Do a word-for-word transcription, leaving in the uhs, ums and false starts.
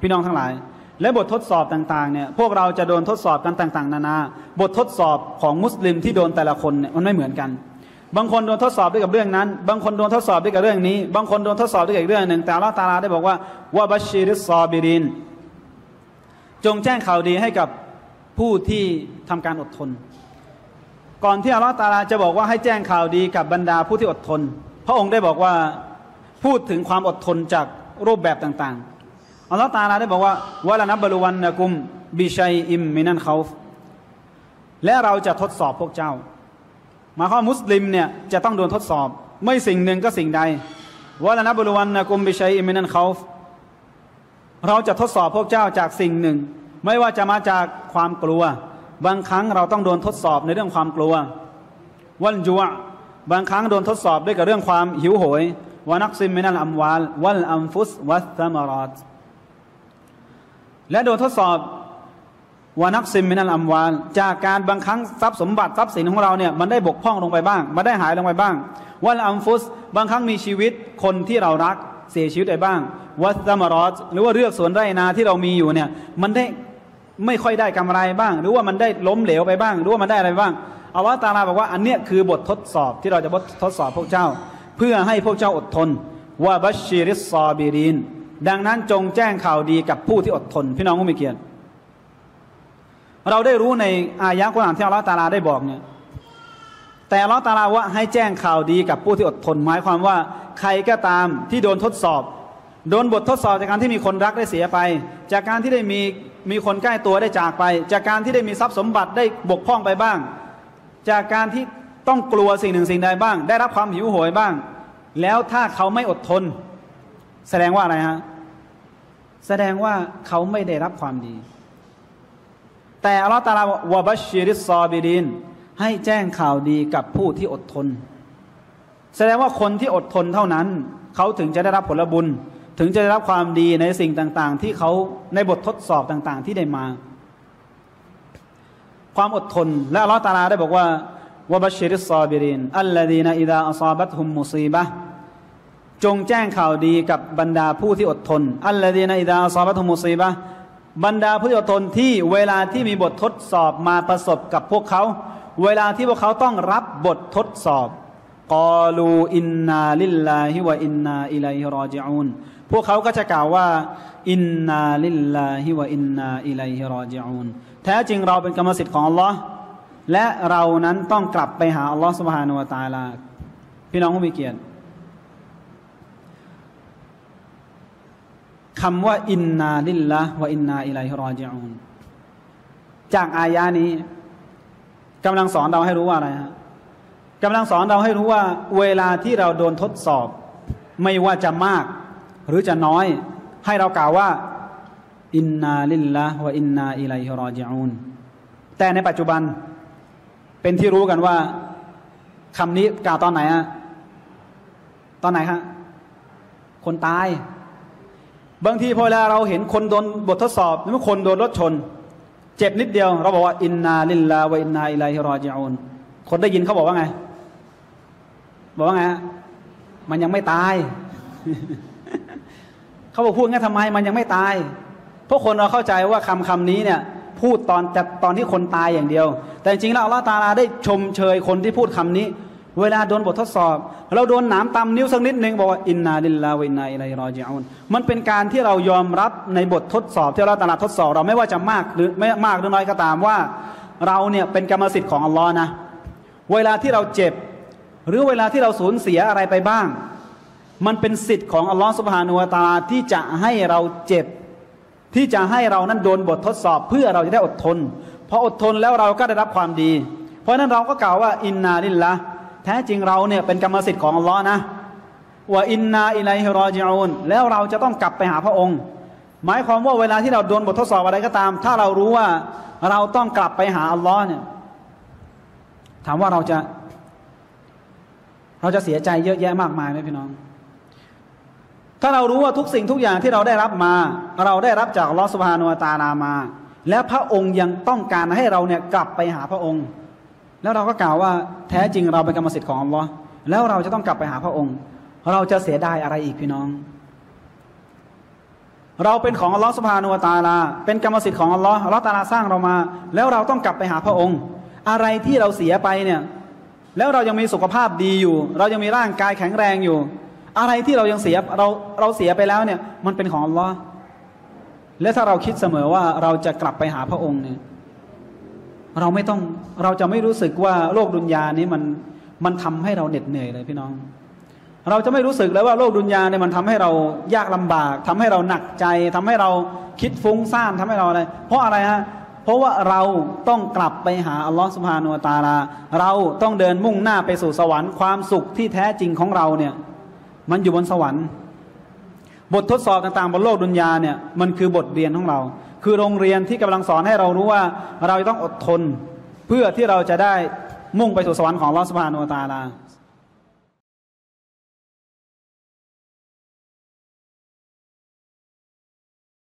พี่น้องทั้งหลายและบททดสอบต่างๆเนี่ยพวกเราจะโดนทดสอบกันต่างๆนานาบททดสอบของมุสลิมที่โดนแต่ละคนเนี่ยมันไม่เหมือนกันบางคนโดนทดสอบด้วยกับเรื่องนั้นบางคนโดนทดสอบด้วยกับเรื่องนี้บางคนโดนทดสอบด้วยกับเรื่องหนึ่งแต่อัลเลาะห์ตะอาลาได้บอกว่าวะบัชชิริศซอบิรินจงแจ้งข่าวดีให้กับผู้ที่ทำการอดทนก่อนที่อัลเลาะห์ตะอาลาจะบอกว่าให้แจ้งข่าวดีกับบรรดาผู้ที่อดทนพระองค์ได้บอกว่าพูดถึงความอดทนจากรูปแบบต่างๆอัลเลาะห์ตะอาลาได้บอกว่าวะละนับบะลุวันนะกุมบิชัยอิมมินัลคอฟและเราจะทดสอบพวกเจ้ามาข้อมุสลิมเนี่ยจะต้องโดนทดสอบไม่สิ่งหนึ่งก็สิ่งใดวะละนับบะลุวันนะกุมบิชัยอิมมินัลคอฟเราจะทดสอบพวกเจ้าจากสิ่งหนึ่งไม่ว่าจะมาจากความกลัวบางครั้งเราต้องโดนทดสอบในเรื่องความกลัววัลจุอะบางครั้งโดนทดสอบด้วยกับเรื่องความหิวโหยวานักซิมมินัลอัมวาลวัลอัมฟุสวัสซามารอตและโดนทดสอบวานักซิมมินัลอัมวาลจากการบางครั้งทรัพย์สมบัติทรัพย์สินของเราเนี่ยมันได้บกพร่องลงไปบ้างมันได้หายลงไปบ้างวัลอัมฟุสบางครั้งมีชีวิตคนที่เรารักเสียชีวิตไปบ้างวัสซามารอตหรือว่าเรื่องสวนไร่นาที่เรามีอยู่เนี่ยมันได้ไม่ค่อยได้กำไรบ้างหรือว่ามันได้ล้มเหลวไปบ้างหรือว่ามันได้อะไรบ้างอัลเลาะห์ตะอาลาบอกว่าอันเนี้ยคือบททดสอบที่เราจะทดสอบพวกเจ้าเพื่อให้พวกเจ้าอดทนวะบัชชิริศซอบิรีนดังนั้นจงแจ้งข่าวดีกับผู้ที่อดทนพี่น้องผู้มีเกียรติเราได้รู้ในอายะกุรอานที่อัลเลาะห์ตะอาลาได้บอกเนี่ยแต่อัลเลาะห์ตะอาลาว่าให้แจ้งข่าวดีกับผู้ที่อดทนหมายความว่าใครก็ตามที่โดนทดสอบโดนบททดสอบจากการที่มีคนรักได้เสียไปจากการที่ได้มีมีคนใกล้ตัวได้จากไปจากการที่ได้มีทรัพย์สมบัติได้บกพร่องไปบ้างจากการที่ต้องกลัวสิ่งหนึ่งสิ่งใดบ้างได้รับความหิวโหยบ้างแล้วถ้าเขาไม่อดทนแสดงว่าอะไรฮะแสดงว่าเขาไม่ได้รับความดีแต่อัลเลาะห์ตะอาลาวะบัชชิริศซอบิรินให้แจ้งข่าวดีกับผู้ที่อดทนแสดงว่าคนที่อดทนเท่านั้นเขาถึงจะได้รับผลบุญถึงจะได้รับความดีในสิ่งต่างๆที่เขาในบททดสอบต่างๆที่ได้มาความอดทนและอัลเลาะห์ตะอาลาได้บอกว่าวะบัชชิริศซอบิรินอัลลซีนะอิซาอศาบัตฮุมมุซีบะห์จงแจ้งข่าวดีกับบรรดาผู้ที่อดทนอัลลซีนะอิซาอศาบัตฮุมมุซีบะห์บรรดาผู้ที่อดทนที่เวลาที่มีบททดสอบมาประสบกับพวกเขาเวลาที่พวกเขาต้องรับบททดสอบกอลูอินนาลิลลาฮิวะอินนาอิลัยฮิรอญิอูนพวกเขาก็จะกล่าวว่าอินนาลิลลาฮิวะอินนาอิลัยฮิรอญิอูนแท้จริงเราเป็นกรรมสิทธิ์ของอัลลอฮ์และเรานั้นต้องกลับไปหาอัลลอฮ์ซุบฮานะฮูวะตะอาลาพี่น้องผู้มีเกียรติคำว่าอินนาลิลลาฮิวะอินนาอิลัยฮิรอญิอูนจากอายะนี้กำลังสอนเราให้รู้ว่าอะไรฮะกำลังสอนเราให้รู้ว่าเวลาที่เราโดนทดสอบไม่ว่าจะมากหรือจะน้อยให้เรากล่าวว่าอินนาลิลลาฮิวะอินนาอิลัยฮิรอญิอูนแต่ในปัจจุบันเป็นที่รู้กันว่าคำนี้กล่าวตอนไหนฮะตอนไหนฮะคนตายบางทีพอเวลาเราเห็นคนโดนบททดสอบหรือคนโดนรถชนเจ็บนิดเดียวเราบอกว่าอินนาลิลลาฮิวะอินนาอิลัยฮิรอญิอูนคนได้ยินเขาบอกว่าไงบอกว่าไงมันยังไม่ตาย เขาบอกพูดงั้นทำไมมันยังไม่ตายพวกคนเราเข้าใจว่าคำคำนี้เนี่ยพูดตอนแต่ตอนที่คนตายอย่างเดียวแต่จริงแล้วอัลเลาะห์ตะอาลาได้ชมเชยคนที่พูดคำนี้เวลาโดนบททดสอบเราโดนหนามตำนิ้วสักนิดหนึ่งบอกว่าอินนาลิลลาฮิวะอินนาอิลัยฮิรอญิอูนมันเป็นการที่เรายอมรับในบททดสอบที่อัลเลาะห์ตะอาลาทดสอบเราไม่ว่าจะมากหรือไม่มากหรือน้อยก็ตามว่าเราเนี่ยเป็นกรรมสิทธิ์ของอัลเลาะห์นะเวลาที่เราเจ็บหรือเวลาที่เราสูญเสียอะไรไปบ้างมันเป็นสิทธิ์ของอัลลอฮฺซุบฮานะฮูวะตะอาลาที่จะให้เราเจ็บที่จะให้เรานั้นโดนบททดสอบเพื่อเราจะได้อดทนพออดทนแล้วเราก็ได้รับความดีเพราะนั้นเราก็กล่าวว่าอินนาลิลลาห์แท้จริงเราเนี่ยเป็นกรรมสิทธิ์ของอัลลอฮ์นะว่าอินนาอิลัยฮิรอญิอูนแล้วเราจะต้องกลับไปหาพระองค์หมายความว่าเวลาที่เราโดนบททดสอบอะไรก็ตามถ้าเรารู้ว่าเราต้องกลับไปหาอัลลอฮ์เนี่ยถามว่าเราจะเราจะเสียใจเยอะแยะมากมายไหมพี่น้องถ้าเรารู้ว่าทุกสิ่งทุกอย่างที่เราได้รับมาเราได้รับจากอัลเลาะห์ซุบฮานะฮูวะตะอาลามาและพระองค์ยังต้องการให้เราเนี่ยกลับไปหาพระองค์แล้วเราก็กล่าวว่าแท้จริงเราเป็นกรรมสิทธิ์ของอัลเลาะห์แล้วเราจะต้องกลับไปหาพระองค์เราจะเสียดายอะไรอีกพี่น้อง เราเป็นของอัลลอฮฺซุบฮานะฮูวะตะอาลาเป็นกรรมสิทธิ์ของอัลลอฮฺอัลลอฮฺตะอาลาสร้างเรามาแล้วเราต้องกลับไปหาพระองค์อะไรที่เราเสียไปเนี่ยแล้วเรายังมีสุขภาพดีอยู่เรายังมีร่างกายแข็งแรงอยู่อะไรที่เรายังเสียเราเราเสียไปแล้วเนี่ยมันเป็นของอัลลอฮฺและถ้าเราคิดเสมอว่าเราจะกลับไปหาพระองค์เนี่ยเราไม่ต้องเราจะไม่รู้สึกว่าโลกดุนยานี้มันมันทำให้เราเหน็ดเหนื่อยเลยพี่น้องเราจะไม่รู้สึกเลยว่าโลกดุนยาเนี่ยมันทำให้เรายากลำบากทำให้เราหนักใจทำให้เราคิดฟุ้งซ่านทำให้เราอะไรเพราะอะไรฮะเพราะว่าเราต้องกลับไปหาอัลลอฮฺซุบฮานะฮูวะตะอาลาเราต้องเดินมุ่งหน้าไปสู่สวรรค์ความสุขที่แท้จริงของเราเนี่ยมันอยู่บนสวรรค์บททดสอบต่างๆบนโลกดุนยาเนี่ยมันคือบทเรียนของเราคือโรงเรียนที่กำลังสอนให้เรารู้ว่าเราต้องอดทนเพื่อที่เราจะได้มุ่งไปสู่สวรรค์ของอัลลอฮฺซุบฮานะฮูวะตะอาลา